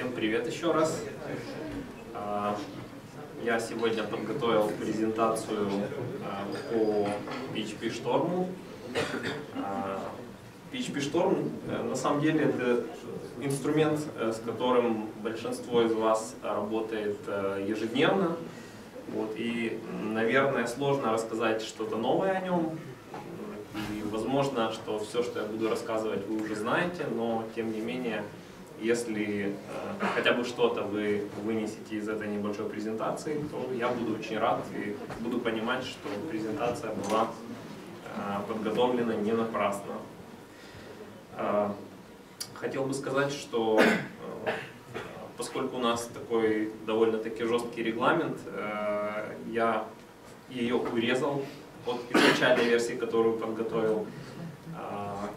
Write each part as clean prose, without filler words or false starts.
Всем привет еще раз. Я сегодня подготовил презентацию по PhpStorm. PhpStorm на самом деле это инструмент, с которым большинство из вас работает ежедневно. Вот, и, наверное, сложно рассказать что-то новое о нем. И возможно, что все, что я буду рассказывать, вы уже знаете, но тем не менее, если хотя бы что-то вы вынесете из этой небольшой презентации, то я буду очень рад и буду понимать, что презентация была подготовлена не напрасно. Хотел бы сказать, что поскольку у нас такой довольно-таки жесткий регламент, я ее урезал от изначальной версии, которую подготовил,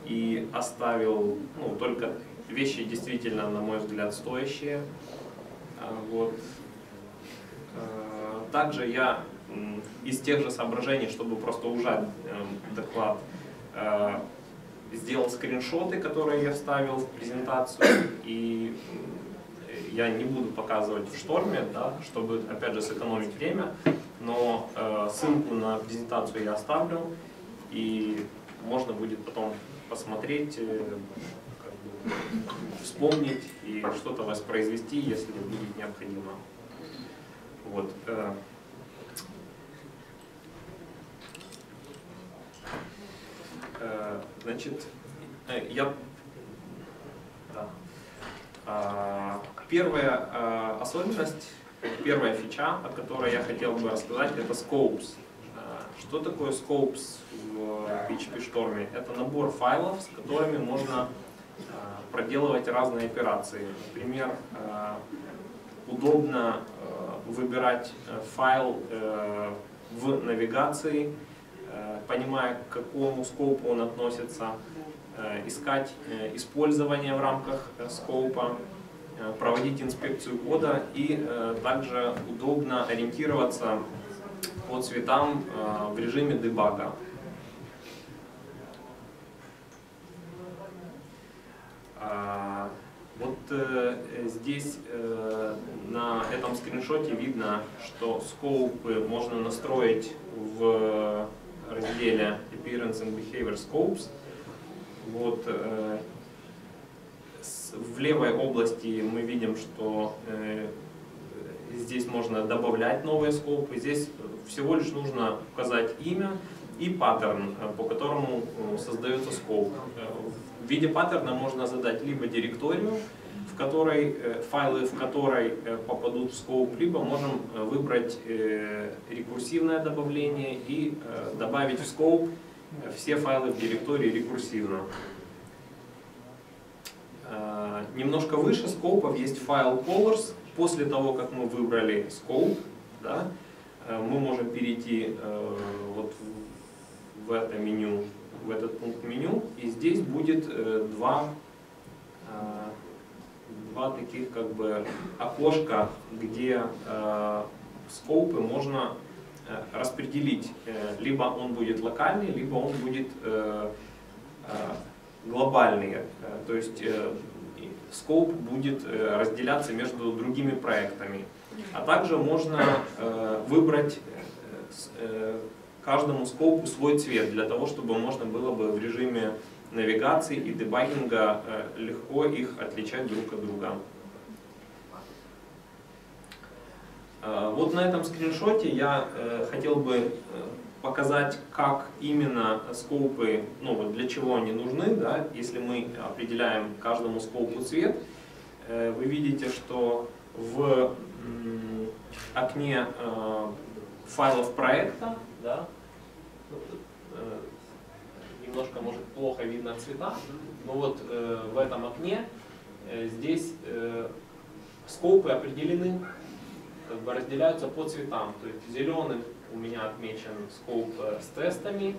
и оставил только вещи действительно, на мой взгляд, стоящие. Вот. Также я из тех же соображений, чтобы просто ужать доклад, сделал скриншоты, которые я вставил в презентацию, и я не буду показывать в шторме, да, чтобы, опять же, сэкономить время, но ссылку на презентацию я оставлю, и можно будет потом посмотреть, вспомнить и что-то воспроизвести, если будет необходимо. Вот. Значит, первая особенность, первая фича, о которой я хотел бы рассказать, это Scopes. Что такое Scopes в PHPStorm? Это набор файлов, с которыми можно проделывать разные операции. Например, удобно выбирать файл в навигации, понимая, к какому скопу он относится, искать использование в рамках скопа, проводить инспекцию кода и также удобно ориентироваться по цветам в режиме дебага. Вот здесь на этом скриншоте видно, что скоупы можно настроить в разделе Appearance and Behavior Scopes. Вот, в левой области мы видим, что здесь можно добавлять новые скоупы. Здесь всего лишь нужно указать имя и паттерн, по которому создается скоуп. В виде паттерна можно задать либо директорию, в которой, файлы в которой попадут в скоуп, либо можем выбрать рекурсивное добавление и добавить в скоуп все файлы в директории рекурсивно. Немножко выше скоупов есть файл colors. После того, как мы выбрали скоуп, да, мы можем перейти вот в это меню, в этот пункт меню, и здесь будет два таких как бы окошка, где скоупы можно распределить. Либо он будет локальный, либо он будет глобальный. То есть скоуп будет разделяться между другими проектами. А также можно выбрать каждому скопу свой цвет, для того, чтобы можно было бы в режиме навигации и дебагинга легко их отличать друг от друга. Вот на этом скриншоте я хотел бы показать, как именно скопы, для чего они нужны. Да? Если мы определяем каждому скопу цвет, вы видите, что в окне файлов проекта, да? Немножко, может, плохо видно цвета, но вот в этом окне здесь скоупы определены, как бы разделяются по цветам. То есть зеленым у меня отмечен скоуп с тестами,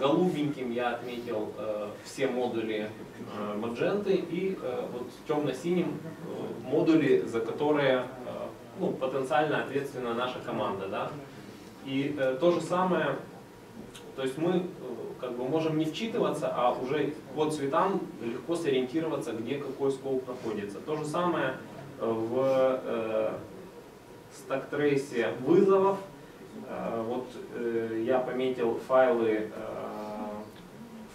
голубеньким я отметил все модули Magento и вот темно-синим модули, за которые потенциально ответственна наша команда. Да? И то же самое, то есть мы как бы можем не вчитываться, а уже по цветам легко сориентироваться, где какой скоуп находится. То же самое в стактрейсе вызовов. Вот я пометил файлы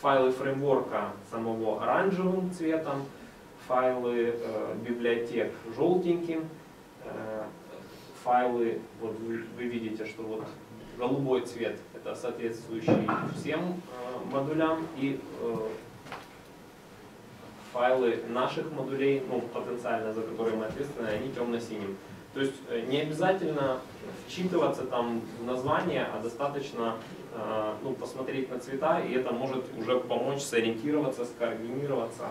фреймворка самого оранжевым цветом, файлы библиотек желтеньким, файлы, вот вы видите, что вот голубой цвет — это соответствующий всем модулям, и файлы наших модулей, ну, потенциально, за которые мы ответственны, они темно-синим. То есть не обязательно вчитываться там в название, а достаточно посмотреть на цвета, и это может уже помочь сориентироваться, скоординироваться.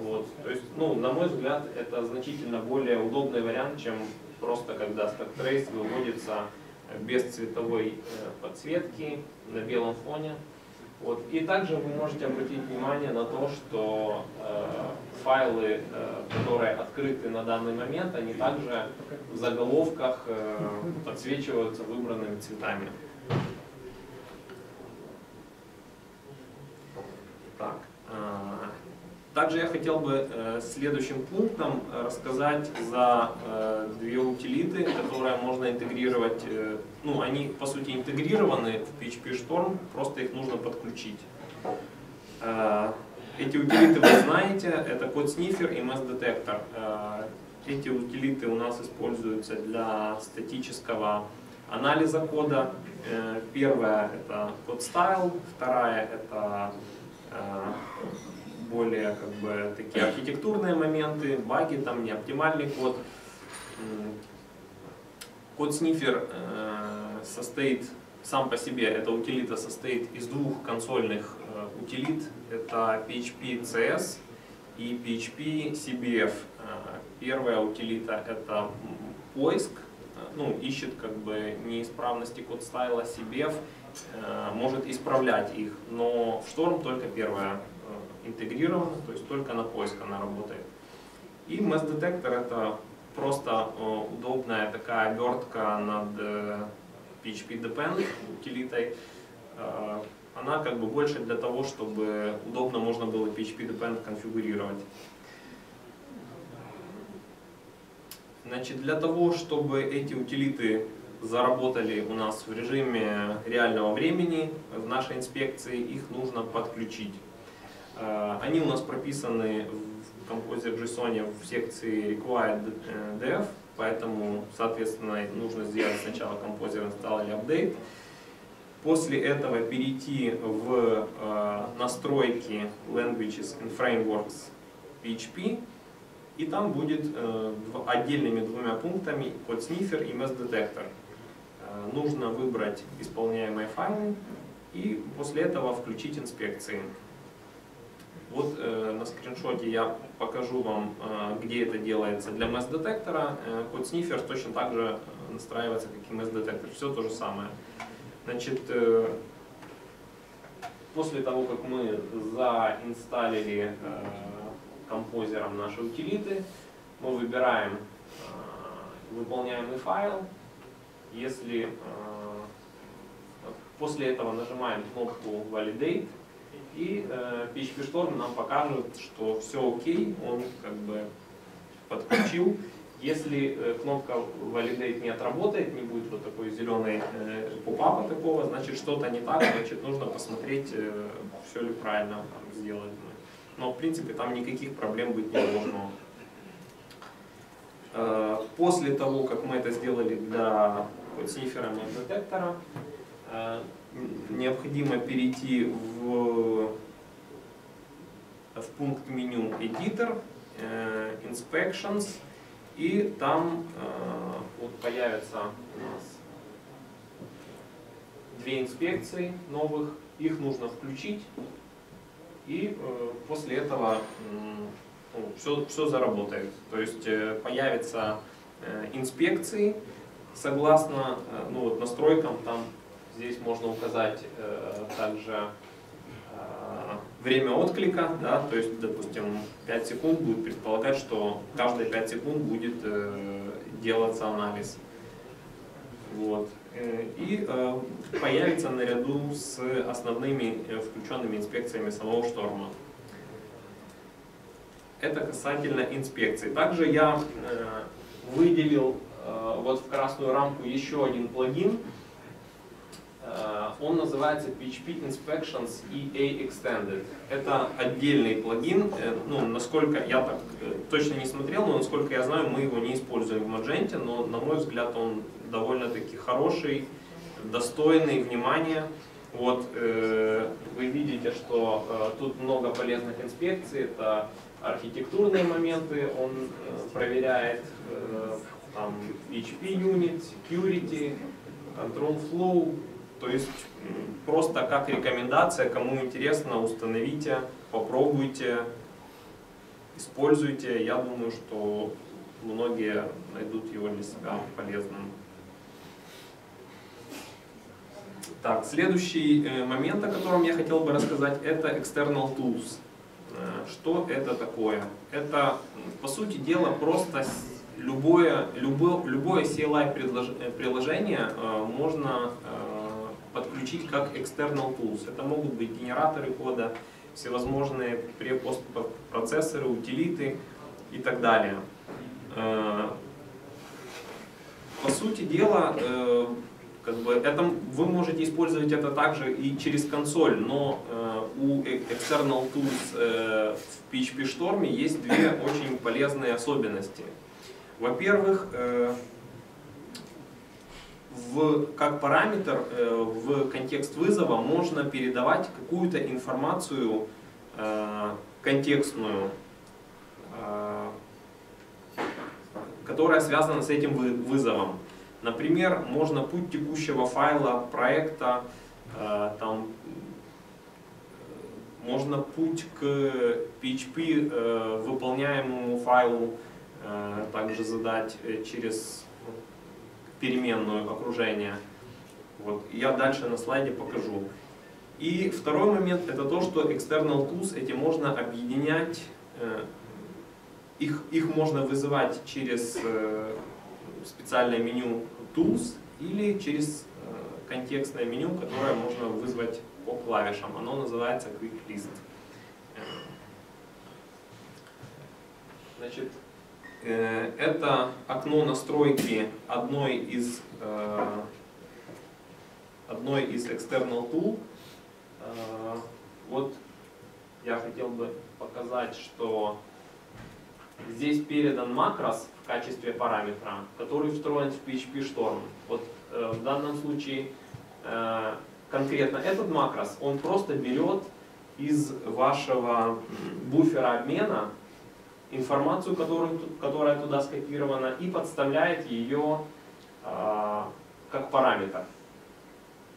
Вот. То есть, ну, на мой взгляд, это значительно более удобный вариант, чем просто когда стактрейс выводится без цветовой подсветки, на белом фоне. Вот. И также вы можете обратить внимание на то, что файлы, которые открыты на данный момент, они также в заголовках подсвечиваются выбранными цветами. Так. Также я хотел бы следующим пунктом рассказать за две утилиты, которые можно интегрировать. Ну, они по сути интегрированы в PHPStorm, просто их нужно подключить. Эти утилиты вы знаете, это CodeSniffer и Mess Detector. Эти утилиты у нас используются для статического анализа кода. Первая — это CodeStyle, вторая — это более как бы такие архитектурные моменты, баги, там неоптимальный код. CodeSniffer состоит сам по себе, эта утилита состоит из двух консольных утилит. Это PHP CS и PHP CBF. Первая утилита — это поиск, ну, ищет как бы неисправности CodeStyle, CBF может исправлять их, но в Storm только первая интегрирована, то есть только на поиск она работает. И Mess Detector — это просто удобная такая обертка над PHP Depend утилитой. Она как бы больше для того, чтобы удобно можно было PHP Depend конфигурировать. Значит, для того, чтобы эти утилиты заработали у нас в режиме реального времени в нашей инспекции, их нужно подключить. Они у нас прописаны в Composer.json в секции Required Dev, поэтому, соответственно, нужно сделать сначала Composer Install или Update. После этого перейти в настройки Languages and Frameworks PHP, и там будет отдельными двумя пунктами CodeSniffer и Mess Detector. Нужно выбрать исполняемые файлы и после этого включить инспекции. Вот на скриншоте я покажу вам, где это делается. Для Mess Detector CodeSniffer точно так же настраивается, как и Mess Detector. Все то же самое. Значит, после того, как мы заинсталили композером наши утилиты, мы выбираем выполняемый файл. Если после этого нажимаем кнопку Validate, и PHPStorm нам покажет, что все окей, он как бы подключил. Если кнопка Validate не отработает, не будет вот такой зеленой попапа такого, значит что-то не так, значит нужно посмотреть, все ли правильно сделали. Но в принципе там никаких проблем быть не должно. После того, как мы это сделали для CodeSniffer и Detector, необходимо перейти в пункт меню Editor, Inspections, и там вот появятся у нас две инспекции новых, их нужно включить, и после этого все заработает. То есть появятся инспекции согласно настройкам, там здесь можно указать также время отклика, да, то есть, допустим, 5 секунд будет предполагать, что каждые 5 секунд будет делаться анализ. Вот. и появится наряду с основными включенными инспекциями самого шторма. Это касательно инспекций. Также я выделил вот в красную рамку еще один плагин. Он называется PHP Inspections EA Extended. Это отдельный плагин. Ну, насколько я так точно не смотрел, но насколько я знаю, мы его не используем в Magento, но, на мой взгляд, он довольно-таки хороший, достойный внимания. Вот вы видите, что тут много полезных инспекций. Это архитектурные моменты, он проверяет там, PHP Unit, Security, Control Flow. То есть просто как рекомендация, кому интересно, установите, попробуйте, используйте. Я думаю, что многие найдут его для себя полезным. Так, следующий момент, о котором я хотел бы рассказать, это External Tools. Что это такое? Это, по сути дела, просто любое CLI приложение можно подключить как External Tools. Это могут быть генераторы кода, всевозможные пре-пост-процессоры, утилиты и так далее. По сути дела, как бы это, вы можете использовать это также и через консоль, но у External Tools в PHPStorm есть две очень полезные особенности. Во-первых, как параметр в контекст вызова можно передавать какую-то информацию контекстную, которая связана с этим вызовом. Например, можно путь текущего файла, проекта, там, можно путь к PHP выполняемому файлу также задать через переменную окружение. Вот. Я дальше на слайде покажу. И второй момент — это то, что External Tools эти можно объединять, их можно вызывать через специальное меню Tools или через контекстное меню, которое можно вызвать по клавишам. Оно называется Quick List. Значит, это окно настройки одной из External Tool. Вот я хотел бы показать, что здесь передан макрос в качестве параметра, который встроен в PHPStorm. Вот в данном случае конкретно этот макрос, он просто берет из вашего буфера обмена информацию, которая туда скопирована, и подставляет ее как параметр.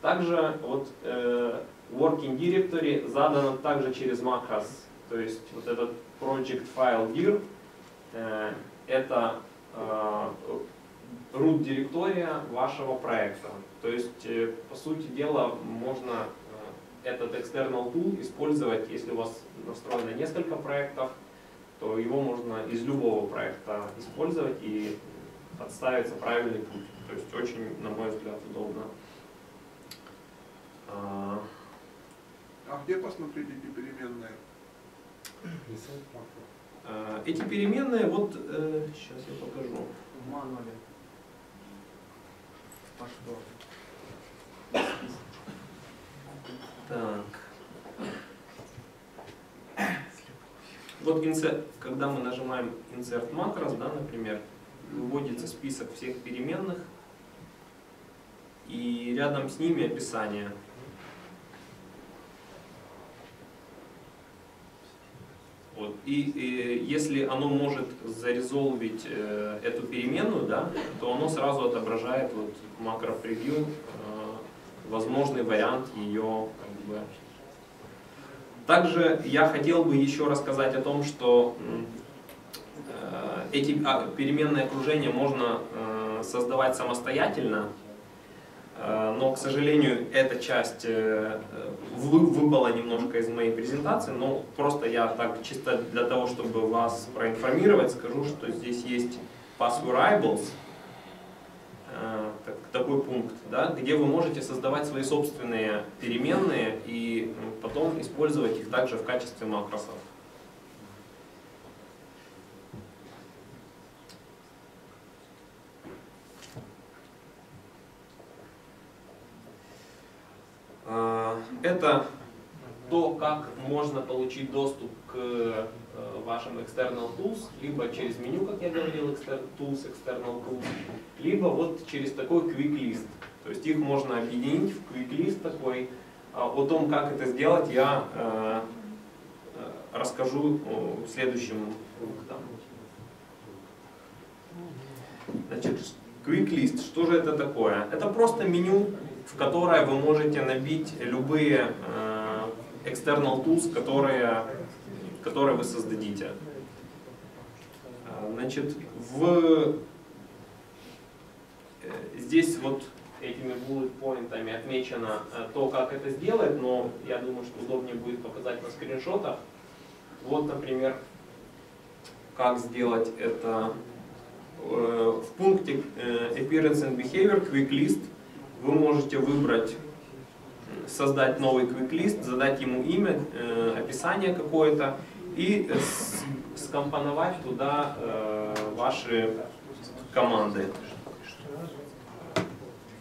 Также вот Working Directory задано также через макрос. То есть вот этот project file dir это root директория вашего проекта. То есть, по сути дела, можно этот External Tool использовать, если у вас настроено несколько проектов, то его можно из любого проекта использовать и подставится правильный путь. То есть очень, на мой взгляд, удобно. А где посмотреть эти переменные? Эти переменные, вот сейчас я покажу. В мануале. Так. Вот insert, когда мы нажимаем Insert Macros, да, например, выводится список всех переменных, и рядом с ними описание. Вот. И если оно может зарезолвить эту переменную, да, то оно сразу отображает вот макро-превью, возможный вариант ее, как бы. Также я хотел бы еще рассказать о том, что эти переменные окружения можно создавать самостоятельно, но, к сожалению, эта часть выпала немножко из моей презентации, но просто я так чисто для того, чтобы вас проинформировать, скажу, что здесь есть password variables, такой пункт, да, где вы можете создавать свои собственные переменные и потом использовать их также в качестве макросов. Это то, как можно получить доступ к вашим External Tools, либо через меню, как я говорил, Tools, External Tools, либо вот через такой Quick List. То есть их можно объединить в Quick List такой. О том, как это сделать, я расскажу в следующем пункте. Значит, Quick List, что же это такое? Это просто меню, в которое вы можете набить любые External Tools, которые вы создадите. Значит, здесь вот этими буллет-поинтами отмечено то, как это сделать, но я думаю, что удобнее будет показать на скриншотах. Вот, например, как сделать это. В пункте Appearance and Behavior Quick List вы можете выбрать создать новый квик-лист, задать ему имя, описание какое-то и скомпоновать туда ваши команды.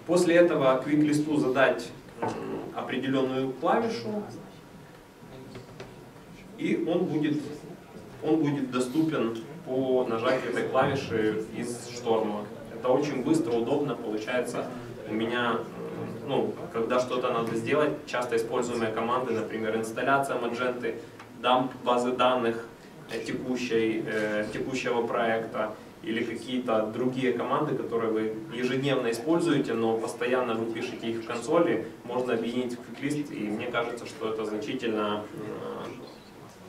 После этого квик-листу задать определенную клавишу, и он будет доступен по нажатию этой клавиши из шторма. Это очень быстро, удобно получается. У меня, ну, когда что-то надо сделать, часто используемые команды, например, инсталляция Magento, дамп базы данных текущего проекта или какие-то другие команды, которые вы ежедневно используете, но постоянно вы пишете их в консоли, можно объединить в квик-лист, и мне кажется, что это значительно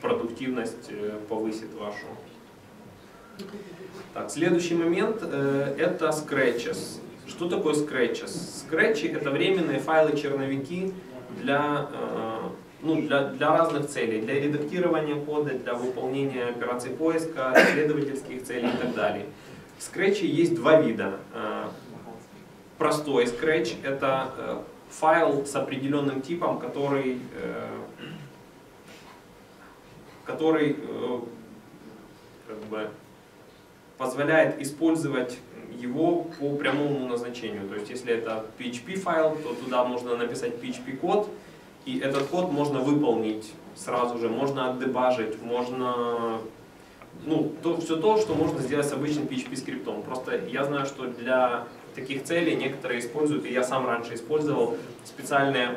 продуктивность повысит вашу. Так, следующий момент это scratches. Что такое scratches? Scratches — это временные файлы-черновики для разных целей. Для редактирования кода, для выполнения операций поиска, исследовательских целей и так далее. В scratches есть два вида. Простой scratch — это файл с определенным типом, который как бы позволяет использовать его по прямому назначению. То есть, если это PHP файл, то туда можно написать PHP код, и этот код можно выполнить сразу же, можно отдебажить, можно... Ну, все то, что можно сделать с обычным PHP скриптом. Просто я знаю, что для таких целей некоторые используют, и я сам раньше использовал специальные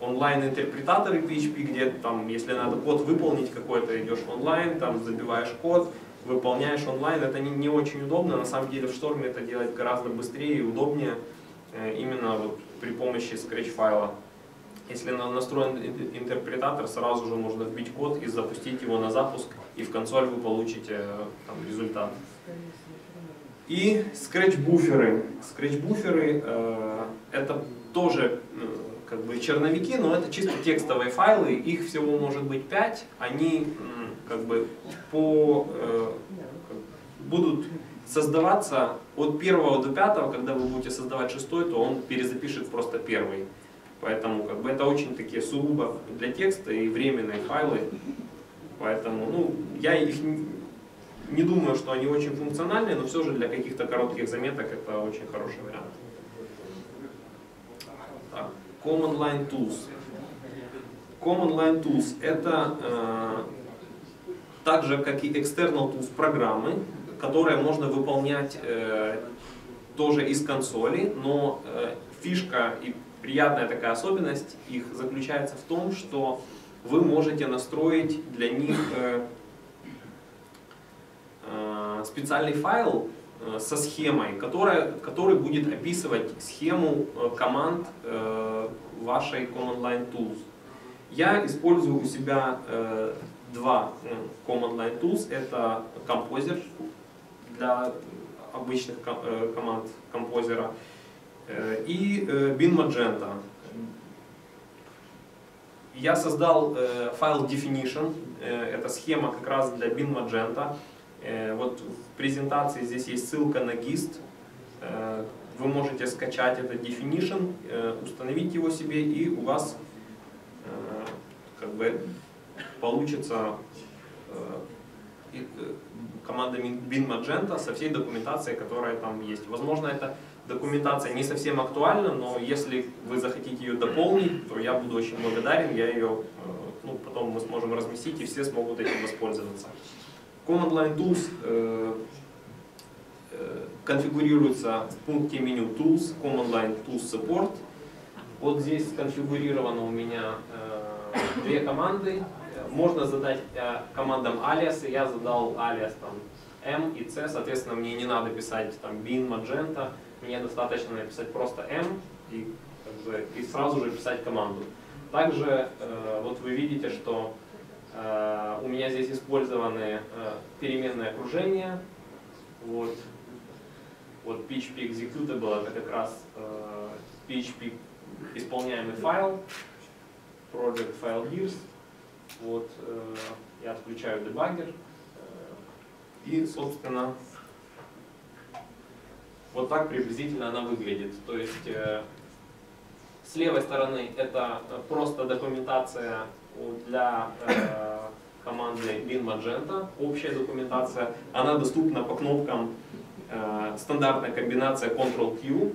онлайн-интерпретаторы PHP, где там, если надо код выполнить какой-то, идешь в онлайн, там забиваешь код, выполняешь онлайн. Это не очень удобно, на самом деле в шторме это делать гораздо быстрее и удобнее именно вот при помощи scratch-файла. Если настроен интерпретатор, сразу же можно вбить код и запустить его на запуск, и в консоль вы получите там результат. И scratch-буферы. Scratch-буферы это тоже как бы черновики, но это чисто текстовые файлы, их всего может быть 5, они как бы будут создаваться от 1 до 5, когда вы будете создавать 6, то он перезапишет просто 1. Поэтому как бы это очень такие сугубо для текста и временные файлы. Поэтому я их не думаю, что они очень функциональные, но все же для каких-то коротких заметок это очень хороший вариант. Так. Command Line Tools. Command Line Tools — это так же, как и External Tools, программы, которые можно выполнять тоже из консоли, но фишка и приятная такая особенность их заключается в том, что вы можете настроить для них специальный файл со схемой, который будет описывать схему команд вашей Command Line Tools. Я использую у себя два Command Line Tools. Это композер для обычных команд композера и Bin Magento. Я создал файл definition, это схема как раз для Bin Magento. Вот в презентации здесь есть ссылка на GIST. Вы можете скачать этот definition, установить его себе, и у вас как бы получится команда Bin Magento со всей документацией, которая там есть. Возможно, эта документация не совсем актуальна, но если вы захотите ее дополнить, то я буду очень благодарен. Я ее, ну, потом мы сможем разместить, и все смогут этим воспользоваться. Command Line Tools конфигурируется в пункте меню Tools, Command Line Tools Support. Вот здесь сконфигурировано у меня две команды. Можно задать командам алиасы. Я задал алиас там M и C, соответственно, мне не надо писать там bin, magento, мне достаточно написать просто M и сразу же писать команду. Также вот вы видите, что у меня здесь использованы переменные окружения. Вот. Вот PHP Executable — это как раз PHP исполняемый файл, Project File Gears. Вот, я отключаю дебаггер. И, собственно, вот так приблизительно она выглядит. То есть с левой стороны это просто документация для команды Bin Magento, общая документация. Она доступна по кнопкам стандартная комбинация Ctrl-Q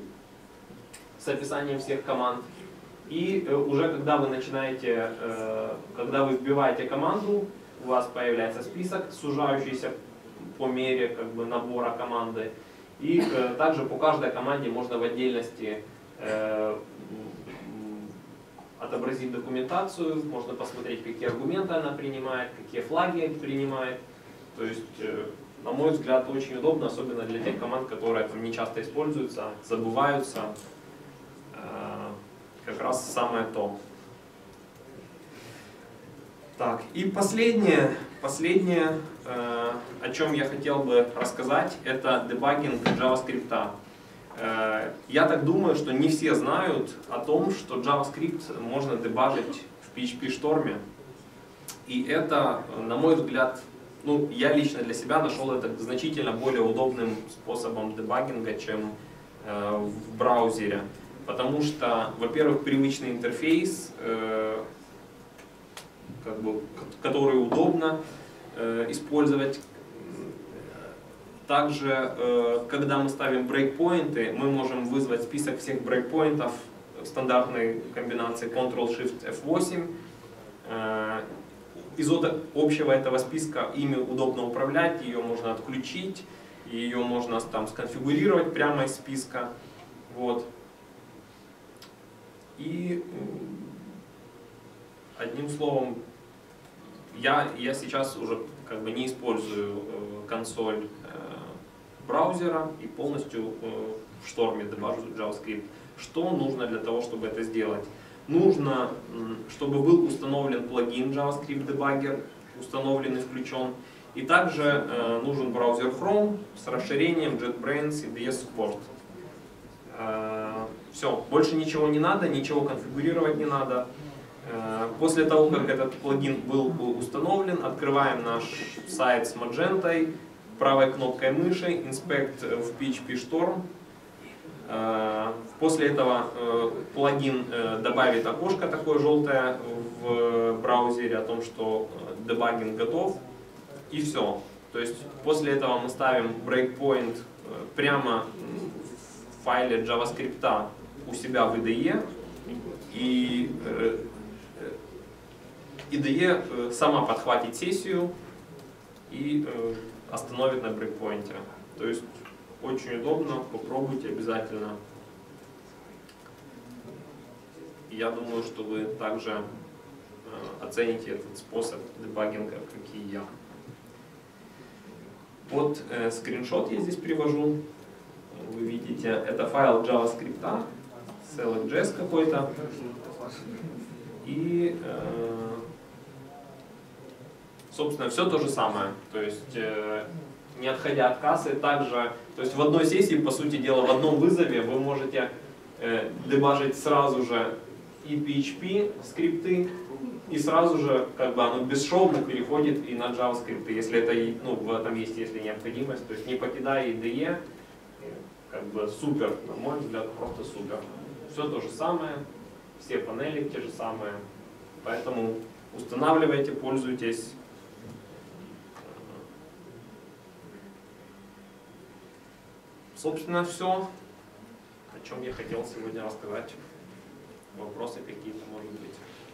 с описанием всех команд. И уже когда вы начинаете, когда вы вбиваете команду, у вас появляется список, сужающийся по мере как бы набора команды. И также по каждой команде можно в отдельности отобразить документацию, можно посмотреть, какие аргументы она принимает, какие флаги принимает. То есть, на мой взгляд, очень удобно, особенно для тех команд, которые там не часто используются, забываются. Как раз самое то. Так, и последнее, о чем я хотел бы рассказать, это дебаггинг JavaScript. Я так думаю, что не все знают о том, что JavaScript можно дебажить в PhpStorm. И это, на мой взгляд, ну, я лично для себя нашел это значительно более удобным способом дебаггинга, чем в браузере. Потому что, во-первых, привычный интерфейс, как бы, который удобно использовать. Также, когда мы ставим брейкпоинты, мы можем вызвать список всех брейкпоинтов в стандартной комбинации Ctrl-Shift-F8. Из общего этого списка ими удобно управлять, ее можно отключить, ее можно там сконфигурировать прямо из списка. Вот. И одним словом, я сейчас уже как бы не использую консоль браузера и полностью в шторме добавлю JavaScript. Что нужно для того, чтобы это сделать? Нужно, чтобы был установлен плагин JavaScript Debugger, установлен и включен. И также нужен браузер Chrome с расширением JetBrains DS Support. Все, больше ничего не надо, ничего конфигурировать не надо. После того, как этот плагин был установлен, открываем наш сайт с Magento, правой кнопкой мыши, Inspect в PhpStorm. После этого плагин добавит окошко такое желтое в браузере о том, что дебаггинг готов. И все. То есть после этого мы ставим breakpoint прямо в файле JavaScript у себя в IDE, и IDE сама подхватит сессию и остановит на брейкпоинте. То есть очень удобно, попробуйте обязательно. Я думаю, что вы также оцените этот способ дебаггинга, как и я. Вот скриншот я здесь привожу. Вы видите, это файл JavaScript, select.js какой-то. И, собственно, все то же самое. То есть, не отходя от кассы, также, то есть в одной сессии, по сути дела, в одном вызове вы можете дебажить сразу же и PHP скрипты, и сразу же как бы оно бесшовно переходит и на JavaScript, если это, ну, в этом есть, если необходимость, то есть не покидая IDE, как бы супер, на мой взгляд, просто супер. Все то же самое, все панели те же самые, поэтому устанавливайте, пользуйтесь. Собственно, все, о чем я хотел сегодня рассказать. Вопросы какие-то, может быть.